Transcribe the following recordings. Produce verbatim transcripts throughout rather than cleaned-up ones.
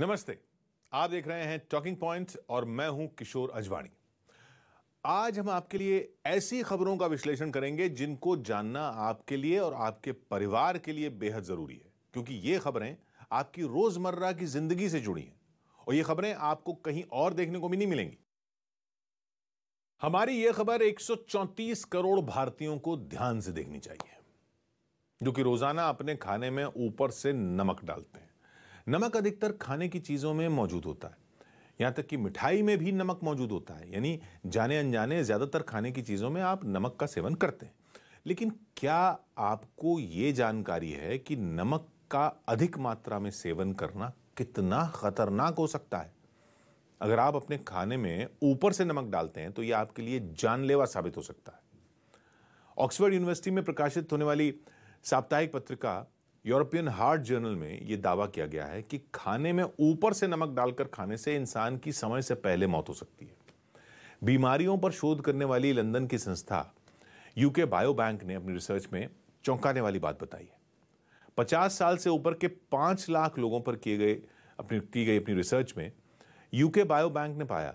नमस्ते, आप देख रहे हैं टॉकिंग पॉइंट और मैं हूं किशोर अजवाणी। आज हम आपके लिए ऐसी खबरों का विश्लेषण करेंगे जिनको जानना आपके लिए और आपके परिवार के लिए बेहद ज़रूरी है, क्योंकि ये खबरें आपकी रोज़मर्रा की ज़िंदगी से जुड़ी हैं और ये खबरें आपको कहीं और देखने को भी नहीं मिलेंगी। हमारी ये खबर एक सौ चौंतीस करोड़ भारतीयों को ध्यान से देखनी चाहिए, जो कि रोज़ाना अपने खाने में ऊपर से नमक डालते हैं। नमक अधिकतर खाने की चीज़ों में मौजूद होता है, यहाँ तक कि मिठाई में भी नमक मौजूद होता है। यानी जाने अनजाने ज़्यादातर खाने की चीज़ों में आप नमक का सेवन करते हैं। लेकिन क्या आपको ये जानकारी है कि नमक का अधिक मात्रा में सेवन करना कितना खतरनाक हो सकता है? अगर आप अपने खाने में ऊपर से नमक डालते हैं तो ये आपके लिए जानलेवा साबित हो सकता है। ऑक्सफोर्ड यूनिवर्सिटी में प्रकाशित होने वाली साप्ताहिक पत्रिका यूरोपियन हार्ट जर्नल में ये दावा किया गया है कि खाने में ऊपर से नमक डालकर खाने से इंसान की समय से पहले मौत हो सकती है। बीमारियों पर शोध करने वाली लंदन की संस्था यूके बायोबैंक ने अपनी रिसर्च में चौंकाने वाली बात बताई है। पचास साल से ऊपर के पाँच लाख लोगों पर किए गए अपनी की गई अपनी रिसर्च में यूके बायोबैंक ने पाया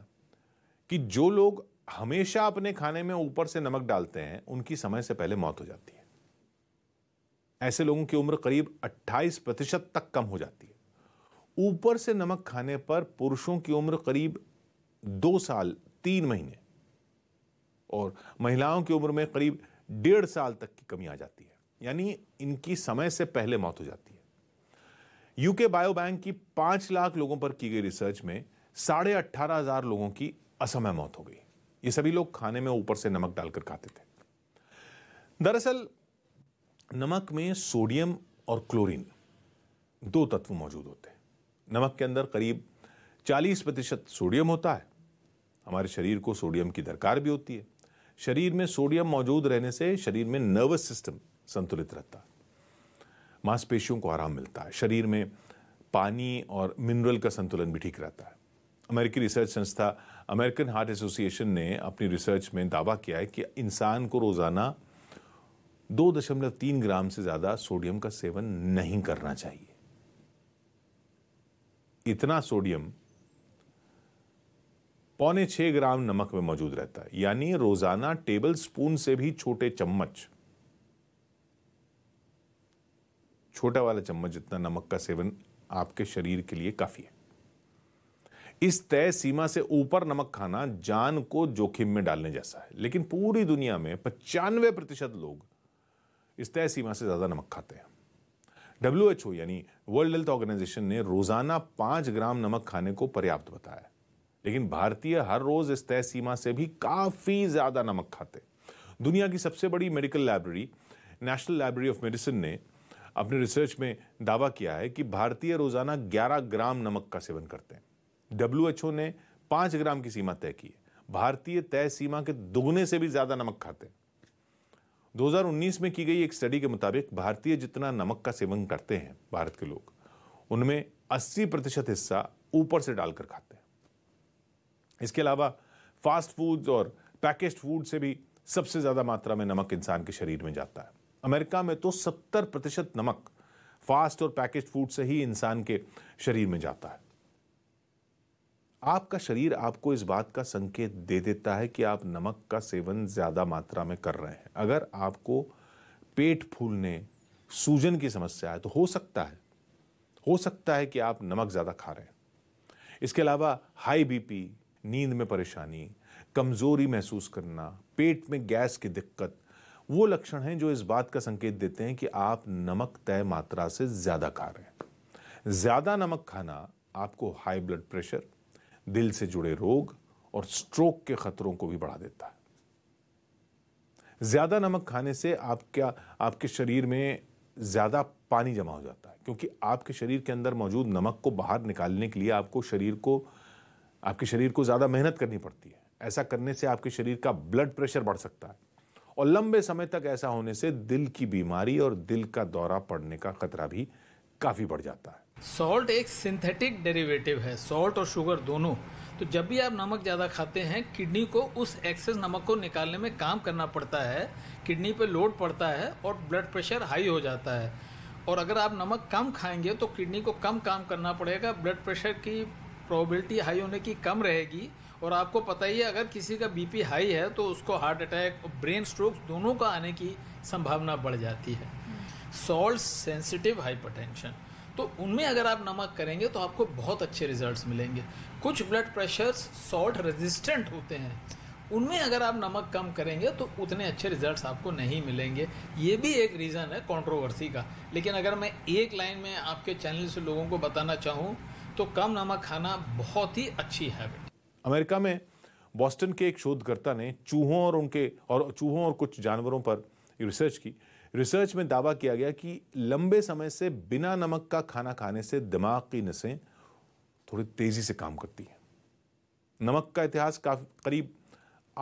कि जो लोग हमेशा अपने खाने में ऊपर से नमक डालते हैं उनकी समय से पहले मौत हो जाती है। ऐसे लोगों की उम्र करीब अट्ठाईस प्रतिशत तक कम हो जाती है। ऊपर से नमक खाने पर पुरुषों की उम्र करीब दो साल तीन महीने और महिलाओं की उम्र में करीब डेढ़ साल तक की कमी आ जाती है, यानी इनकी समय से पहले मौत हो जाती है। यूके बायोबैंक की पाँच लाख लोगों पर की गई रिसर्च में साढ़े अट्ठारह हजार लोगों की असमय मौत हो गई। ये सभी लोग खाने में ऊपर से नमक डालकर खाते थे। दरअसल नमक में सोडियम और क्लोरीन दो तत्व मौजूद होते हैं। नमक के अंदर करीब चालीस प्रतिशत सोडियम होता है। हमारे शरीर को सोडियम की दरकार भी होती है। शरीर में सोडियम मौजूद रहने से शरीर में नर्वस सिस्टम संतुलित रहता है, मांसपेशियों को आराम मिलता है, शरीर में पानी और मिनरल का संतुलन भी ठीक रहता है। अमेरिकी रिसर्च संस्था अमेरिकन हार्ट एसोसिएशन ने अपनी रिसर्च में दावा किया है कि इंसान को रोज़ाना दो दशमलव तीन ग्राम से ज्यादा सोडियम का सेवन नहीं करना चाहिए। इतना सोडियम पौने छह ग्राम नमक में मौजूद रहता है, यानी रोजाना टेबल स्पून से भी छोटे चम्मच, छोटा वाला चम्मच जितना नमक का सेवन आपके शरीर के लिए काफी है। इस तय सीमा से ऊपर नमक खाना जान को जोखिम में डालने जैसा है। लेकिन पूरी दुनिया में पचानवे प्रतिशत लोग इस तय सीमा से ज़्यादा नमक खाते हैं। डब्ल्यू एच ओ यानी वर्ल्ड हेल्थ ऑर्गेनाइजेशन ने रोज़ाना पाँच ग्राम नमक खाने को पर्याप्त बताया, लेकिन भारतीय हर रोज़ इस तय सीमा से भी काफ़ी ज़्यादा नमक खाते। दुनिया की सबसे बड़ी medical library national library of medicine ने अपने रिसर्च में दावा किया है कि भारतीय रोज़ाना ग्यारह ग्राम नमक का सेवन करते हैं। डब्ल्यू एच ओ ने पाँच ग्राम की सीमा तय की है। भारतीय तय सीमा के दोगुने से भी ज़्यादा नमक खाते हैं। दो हज़ार उन्नीस में की गई एक स्टडी के मुताबिक भारतीय जितना नमक का सेवन करते हैं भारत के लोग, उनमें अस्सी प्रतिशत हिस्सा ऊपर से डालकर खाते हैं। इसके अलावा फास्ट फूड्स और पैकेज्ड फूड से भी सबसे ज़्यादा मात्रा में नमक इंसान के शरीर में जाता है। अमेरिका में तो सत्तर प्रतिशत नमक फास्ट और पैकेज्ड फूड से ही इंसान के शरीर में जाता है। आपका शरीर आपको इस बात का संकेत दे देता है कि आप नमक का सेवन ज़्यादा मात्रा में कर रहे हैं। अगर आपको पेट फूलने, सूजन की समस्या है तो हो सकता है हो सकता है कि आप नमक ज़्यादा खा रहे हैं। इसके अलावा हाई बीपी, नींद में परेशानी, कमज़ोरी महसूस करना, पेट में गैस की दिक्कत, वो लक्षण हैं जो इस बात का संकेत देते हैं कि आप नमक तय मात्रा से ज़्यादा खा रहे हैं। ज़्यादा नमक खाना आपको हाई ब्लड प्रेशर, दिल से जुड़े रोग और स्ट्रोक के खतरों को भी बढ़ा देता है। ज़्यादा नमक खाने से आपका आपके शरीर में ज़्यादा पानी जमा हो जाता है, क्योंकि आपके शरीर के अंदर मौजूद नमक को बाहर निकालने के लिए आपको शरीर को आपके शरीर को ज़्यादा मेहनत करनी पड़ती है। ऐसा करने से आपके शरीर का ब्लड प्रेशर बढ़ सकता है और लंबे समय तक ऐसा होने से दिल की बीमारी और दिल का दौरा पड़ने का खतरा भी काफ़ी बढ़ जाता है। सॉल्ट एक सिंथेटिक डेरिवेटिव है, सॉल्ट और शुगर दोनों। तो जब भी आप नमक ज़्यादा खाते हैं, किडनी को उस एक्सेस नमक को निकालने में काम करना पड़ता है, किडनी पे लोड पड़ता है और ब्लड प्रेशर हाई हो जाता है। और अगर आप नमक कम खाएंगे तो किडनी को कम काम करना पड़ेगा, ब्लड प्रेशर की प्रोबेबिलिटी हाई होने की कम रहेगी। और आपको पता ही है अगर किसी का बीपी हाई है तो उसको हार्ट अटैक और ब्रेन स्ट्रोक दोनों का आने की संभावना बढ़ जाती है। सॉल्ट सेंसिटिव हाइपरटेंशन, तो उनमें अगर आप नमक करेंगे तो आपको बहुत अच्छे रिजल्ट्स मिलेंगे। कुछ ब्लड प्रेशर्स सॉल्ट रेजिस्टेंट होते हैं, उनमें अगर आप नमक कम करेंगे तो उतने अच्छे रिजल्ट्स आपको नहीं मिलेंगे। ये भी एक रीज़न है कंट्रोवर्सी का। लेकिन अगर मैं एक लाइन में आपके चैनल से लोगों को बताना चाहूँ तो कम नमक खाना बहुत ही अच्छी हैबिट। अमेरिका में बॉस्टन के एक शोधकर्ता ने चूहों और उनके और चूहों और कुछ जानवरों पर रिसर्च की। रिसर्च में दावा किया गया कि लंबे समय से बिना नमक का खाना खाने से दिमाग की नसें थोड़ी तेजी से काम करती हैं। नमक का इतिहास काफी करीब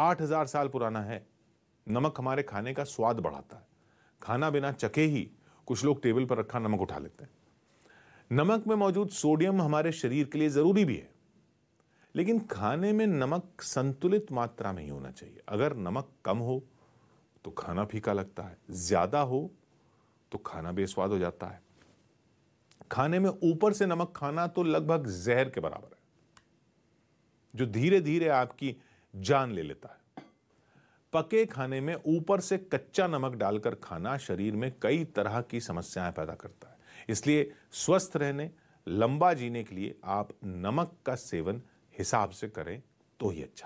आठ हज़ार साल पुराना है। नमक हमारे खाने का स्वाद बढ़ाता है। खाना बिना चखे ही कुछ लोग टेबल पर रखा नमक उठा लेते हैं। नमक में मौजूद सोडियम हमारे शरीर के लिए जरूरी भी है, लेकिन खाने में नमक संतुलित मात्रा में ही होना चाहिए। अगर नमक कम हो तो खाना फीका लगता है, ज्यादा हो तो खाना बेस्वाद हो जाता है। खाने में ऊपर से नमक खाना तो लगभग जहर के बराबर है, जो धीरे धीरे आपकी जान ले लेता है। पके खाने में ऊपर से कच्चा नमक डालकर खाना शरीर में कई तरह की समस्याएं पैदा करता है। इसलिए स्वस्थ रहने, लंबा जीने के लिए आप नमक का सेवन हिसाब से करें तो ही अच्छा।